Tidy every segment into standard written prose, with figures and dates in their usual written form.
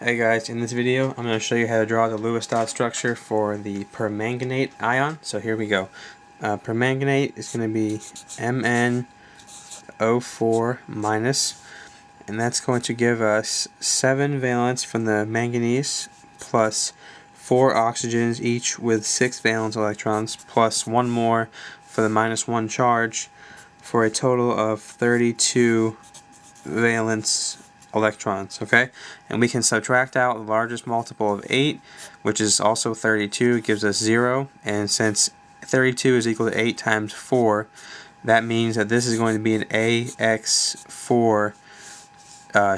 Hey guys, in this video I'm going to show you how to draw the Lewis Dot Structure for the permanganate ion. So here we go. Permanganate is going to be MnO4 minus, and that's going to give us 7 valence from the manganese plus 4 oxygens, each with 6 valence electrons, plus 1 more for the -1 charge, for a total of 32 valence electrons, okay? And we can subtract out the largest multiple of 8, which is also 32. It gives us 0, and since 32 is equal to 8 times 4, that means that this is going to be an AX4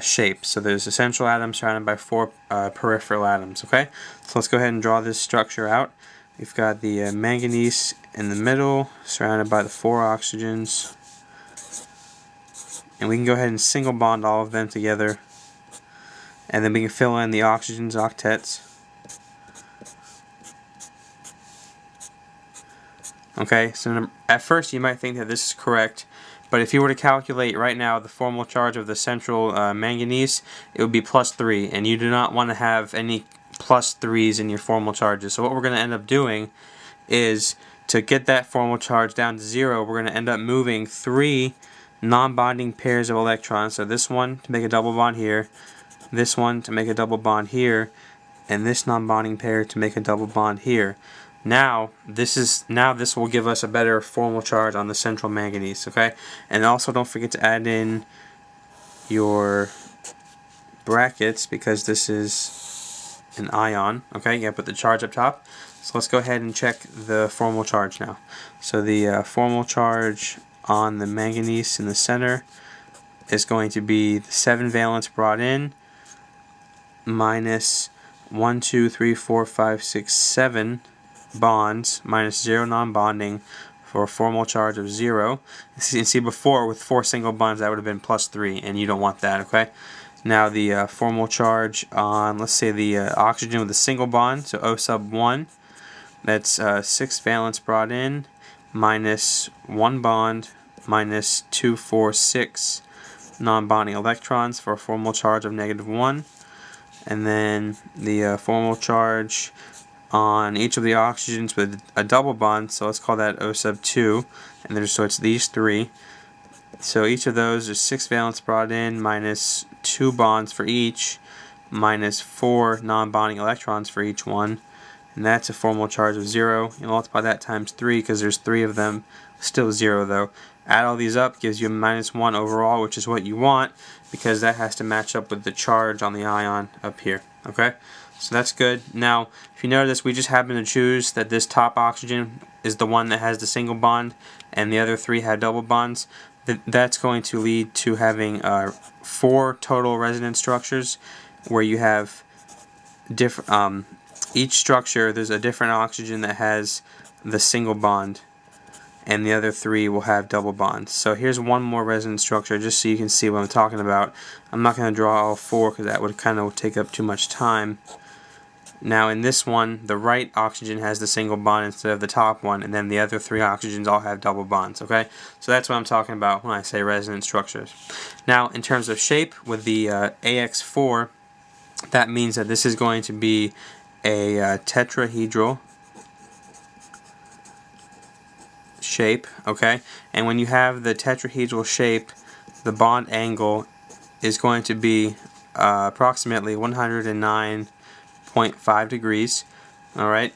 shape. So there's a central atom surrounded by 4 peripheral atoms, okay? So let's go ahead and draw this structure out. We've got the manganese in the middle, surrounded by the 4 oxygens. And we can go ahead and single bond all of them together, and then we can fill in the oxygens, octets. Okay, so at first you might think that this is correct, but if you were to calculate right now the formal charge of the central manganese, it would be +3, and you do not want to have any +3s in your formal charges. So what we're going to end up doing is, to get that formal charge down to 0, we're going to end up moving 3 non-bonding pairs of electrons. So this one to make a double bond here, this one to make a double bond here, and this non-bonding pair to make a double bond here. Now this will give us a better formal charge on the central manganese, okay? And also don't forget to add in your brackets, because this is an ion, okay? You gotta put the charge up top. So let's go ahead and check the formal charge now. So the formal charge on the manganese in the center is going to be the 7 valence brought in minus 1, 2, 3, 4, 5, 6, 7 bonds minus 0 non-bonding for a formal charge of 0. As you can see before, with 4 single bonds that would have been +3, and you don't want that, okay? Now the formal charge on, let's say, the oxygen with a single bond, so O sub 1, that's 6 valence brought in minus 1 bond minus 2, 4, 6 non-bonding electrons for a formal charge of -1. And then the formal charge on each of the oxygens with a double bond, so let's call that O sub 2, and then so it's these 3. So each of those is 6 valence brought in minus 2 bonds for each, minus 4 non-bonding electrons for each one. And that's a formal charge of 0. You multiply that times 3, because there's 3 of them, still 0 though. Add all these up, gives you a -1 overall, which is what you want, because that has to match up with the charge on the ion up here, okay? So that's good. Now, if you notice, we just happen to choose that this top oxygen is the one that has the single bond, and the other 3 have double bonds. That's going to lead to having 4 total resonance structures, where you have different, each structure, there's a different oxygen that has the single bond, and the other 3 will have double bonds. So here's one more resonance structure, just so you can see what I'm talking about. I'm not going to draw all 4, because that would kind of take up too much time. Now in this one, the right oxygen has the single bond instead of the top one, and then the other 3 oxygens all have double bonds, okay? So that's what I'm talking about when I say resonance structures. Now in terms of shape, with the AX4, that means that this is going to be a tetrahedral shape, okay? And when you have the tetrahedral shape, the bond angle is going to be approximately 109.5 degrees, all right?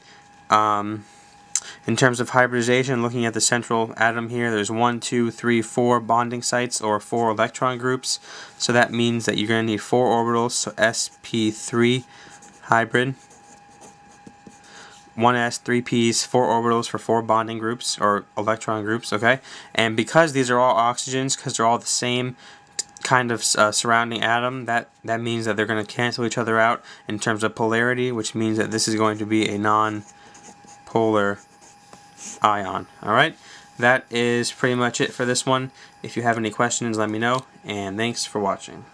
In terms of hybridization, looking at the central atom here, there's 1, 2, 3, 4 bonding sites, or 4 electron groups, so that means that you're going to need 4 orbitals, so sp3 hybrid. 1s, 3p's, 4 orbitals for 4 bonding groups, or electron groups, okay? And because these are all oxygens, because they're all the same kind of surrounding atom, that means that they're going to cancel each other out in terms of polarity, which means that this is going to be a non-polar ion, alright? That is pretty much it for this one. If you have any questions, let me know, and thanks for watching.